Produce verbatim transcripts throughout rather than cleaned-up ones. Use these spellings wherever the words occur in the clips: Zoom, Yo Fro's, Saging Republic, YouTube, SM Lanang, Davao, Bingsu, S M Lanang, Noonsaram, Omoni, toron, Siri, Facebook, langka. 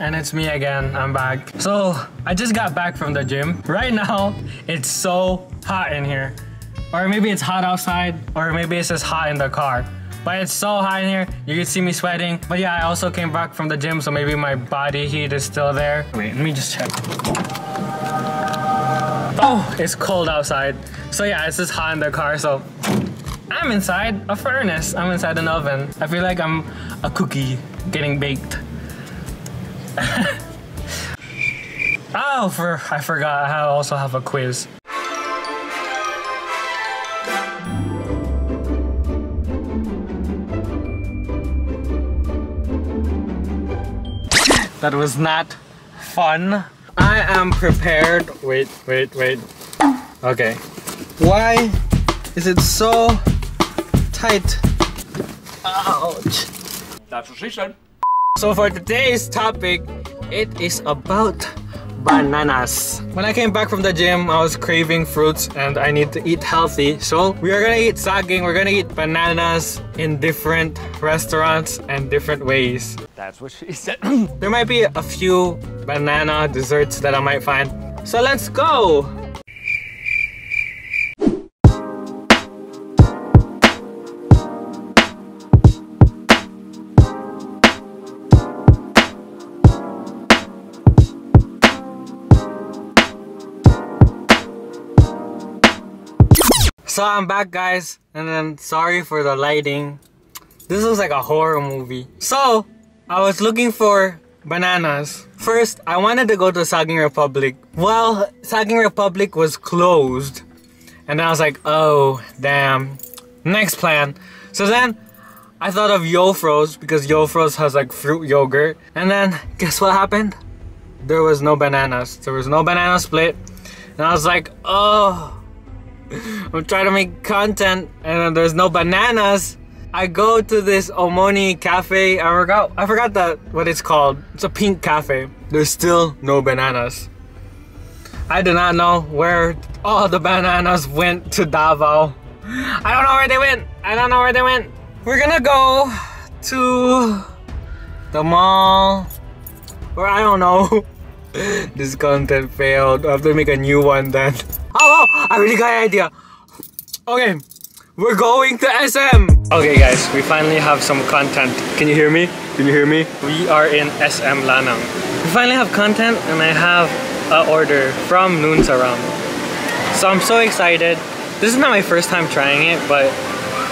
and it's me again. I'm back. So I just got back from the gym. Right now, it's so hot in here. Or maybe it's hot outside, or maybe it's just hot in the car. But it's so hot in here, you can see me sweating. But yeah, I also came back from the gym, so maybe my body heat is still there. Wait, let me just check. Oh, it's cold outside. So yeah, it's just hot in the car, so I'm inside a furnace. I'm inside an oven. I feel like I'm a cookie getting baked. Oh, for I forgot I also have a quiz. That was not fun. I am prepared. Wait, wait, wait. Okay. Why is it so tight? Ouch. That's what she said. So for today's topic, it is about bananas. When I came back from the gym, I was craving fruits and I need to eat healthy. So we are gonna eat saging, we're gonna eat bananas in different restaurants and different ways. That's what she said. There might be a few banana desserts that I might find. So let's go! So I'm back, guys, and then sorry for the lighting. This looks like a horror movie. So I was looking for bananas. First, I wanted to go to Saging Republic. Well, Saging Republic was closed, and I was like, oh damn, next plan. So then I thought of Yo Fro's, because Yo Fro's has like fruit yogurt. And then guess what happened? There was no bananas. There was no banana split, and I was like, oh, I'm trying to make content and there's no bananas. I go to this Omoni cafe. I forgot I forgot that what it's called. It's a pink cafe. There's still no bananas. I do not know where all the bananas went to Davao. I don't know where they went. I don't know where they went. We're gonna go to the mall, or I don't know. This content failed. I have to make a new one then. Oh, oh, I really got an idea. Okay, we're going to S M. Okay guys, we finally have some content. Can you hear me? Can you hear me? We are in S M Lanang. We finally have content and I have an order from Noonsaram. So I'm so excited. This is not my first time trying it, but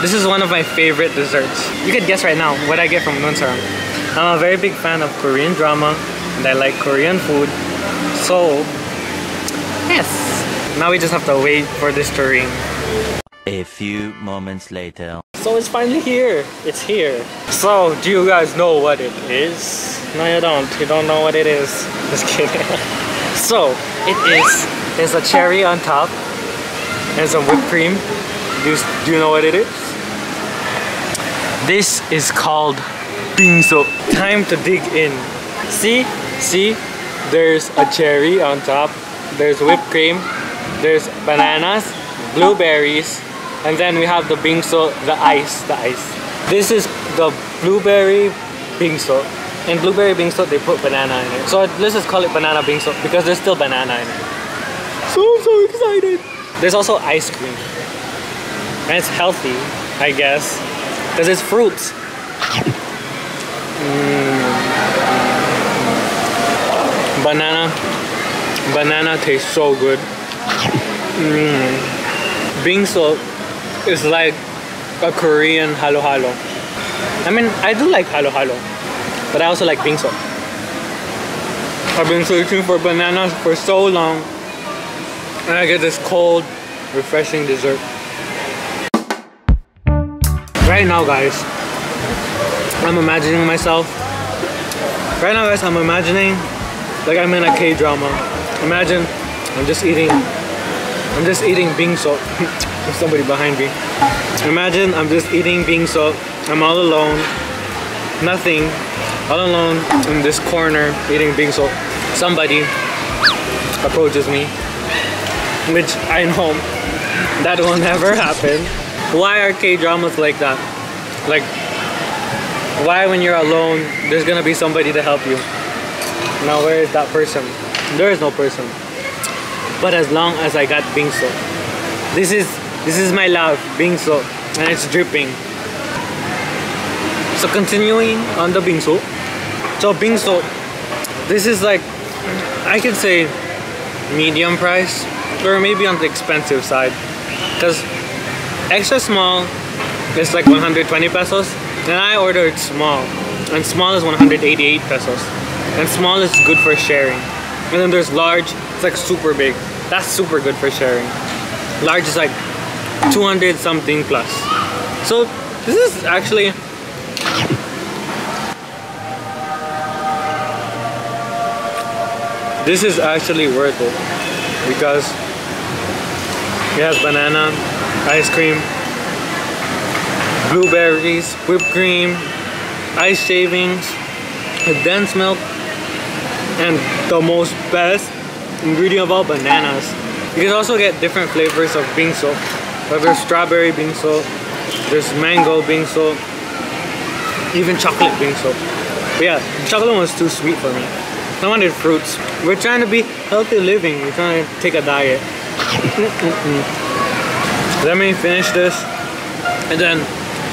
this is one of my favorite desserts. You could guess right now what I get from Noonsaram. I'm a very big fan of Korean drama and I like Korean food. So, yes. Now we just have to wait for this to ring. A few moments later. So it's finally here. It's here. So do you guys know what it is? No, you don't. You don't know what it is. Just kidding. So it is. There's a cherry on top and some whipped cream. Do you, do you know what it is? This is called Bingsu. Time to dig in. See? See? There's a cherry on top. There's whipped cream. There's bananas, blueberries, and then we have the bingsu, the ice, the ice. This is the blueberry bingsu. In blueberry bingsu, they put banana in it. So let's just call it banana bingsu because there's still banana in it. So, I'm so excited. There's also ice cream. And it's healthy, I guess, because it's fruits. Mm. Banana. Banana tastes so good. Mm. Bingsu is like a Korean halo halo. I mean, I do like halo halo, but I also like bingsu. I've been searching for bananas for so long, and I get this cold, refreshing dessert. Right now, guys, I'm imagining myself. Right now, guys, I'm imagining like I'm in a K-drama. Imagine I'm just eating. I'm just eating bingsu. There's somebody behind me. Imagine I'm just eating bingsu. I'm all alone. Nothing. All alone in this corner eating bingsu. Somebody approaches me, which I know that will never happen. Why are K-dramas like that? Like, why when you're alone, there's gonna be somebody to help you? Now where is that person? There is no person. But as long as I got Bingsu. This is this is my love, Bingsu, and it's dripping. So continuing on the Bingsu. So Bingsu, this is like, I can say medium price, or maybe on the expensive side, because extra small is like one hundred twenty pesos, and I ordered small, and small is one hundred eighty-eight pesos, and small is good for sharing. And then there's large, it's like super big, that's super good for sharing. Large is like two hundred something plus. So this is actually, this is actually worth it, because it has banana, ice cream, blueberries, whipped cream, ice shavings, a dense milk, and the most best ingredient of all, bananas. You can also get different flavors of Bingsu. Like there's strawberry Bingsu, there's mango Bingsu, even chocolate Bingsu. But yeah, chocolate was too sweet for me. I wanted fruits. We're trying to be healthy living. We're trying to take a diet. Let me finish this, and then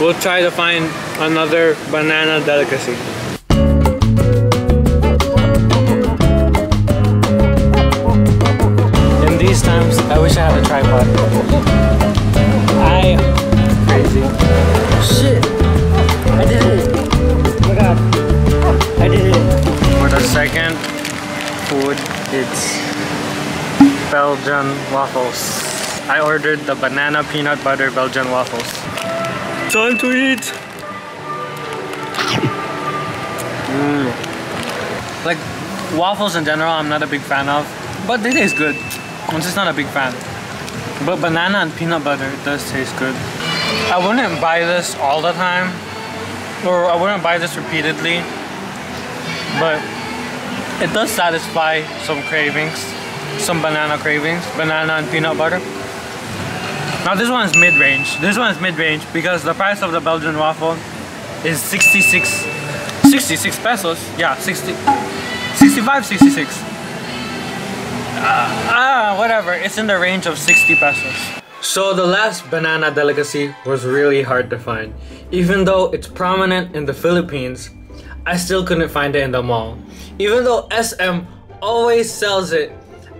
we'll try to find another banana delicacy. In these times, I wish I had a tripod. I am crazy. Shit! I did it! Look out! I did it! For the second food, it's Belgian waffles. I ordered the banana peanut butter Belgian waffles. Time to eat! Mm. Like, waffles in general I'm not a big fan of, but they taste good. I'm just not a big fan. But banana and peanut butter, it does taste good. I wouldn't buy this all the time, or I wouldn't buy this repeatedly, but it does satisfy some cravings, some banana cravings, banana and peanut butter. Now this one is mid-range. This one is mid-range because the price of the Belgian waffle is sixty-six pesos. Yeah, sixty, sixty-five, sixty-six. Ah, uh, uh, whatever. It's in the range of sixty pesos. So the last banana delicacy was really hard to find. Even though it's prominent in the Philippines, I still couldn't find it in the mall. Even though S M always sells it,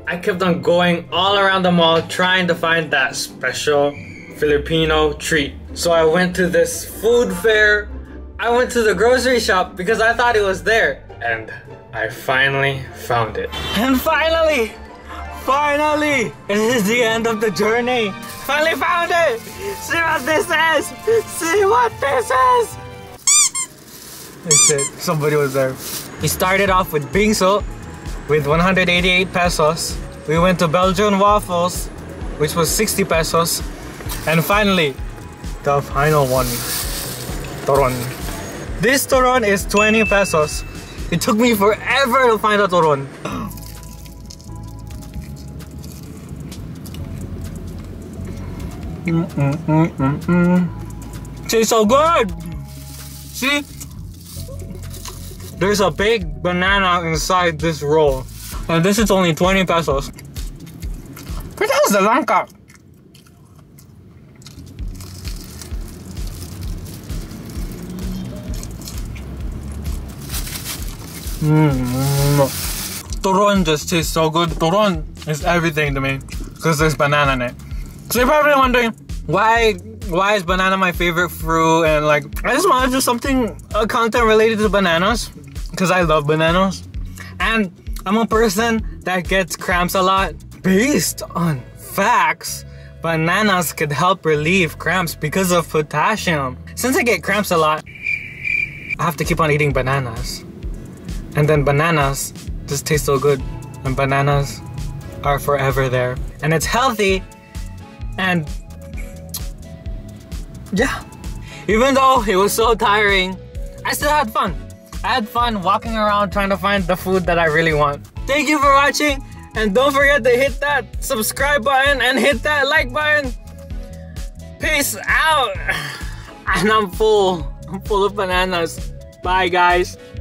I kept on going all around the mall trying to find that special Filipino treat. So I went to this food fair, I went to the grocery shop because I thought it was there, and I finally found it. And finally, finally, this is the end of the journey. Finally found it! See what this is! See what this is! I said somebody was there. He started off with Bingsu with one hundred eighty-eight pesos. We went to Belgian waffles, which was sixty pesos. And finally, the final one, toron. This toron is twenty pesos. It took me forever to find a toron. mm -mm -mm -mm -mm. Tastes so good! See? There's a big banana inside this roll, and this is only twenty pesos. But that was the langka. Mm-hmm. Toron just tastes so good. Toron is everything to me because there's banana in it. So you're probably wondering why why is banana my favorite fruit, and like I just want to do something uh, content related to bananas. Because I love bananas, and I'm a person that gets cramps a lot. Based on facts, bananas could help relieve cramps because of potassium. Since I get cramps a lot, I have to keep on eating bananas, and then bananas just taste so good, and bananas are forever there, and it's healthy. And yeah, even though it was so tiring, I still had fun. I had fun walking around trying to find the food that I really want. Thank you for watching, and don't forget to hit that subscribe button and hit that like button. Peace out. And I'm full. I'm full of bananas. Bye guys.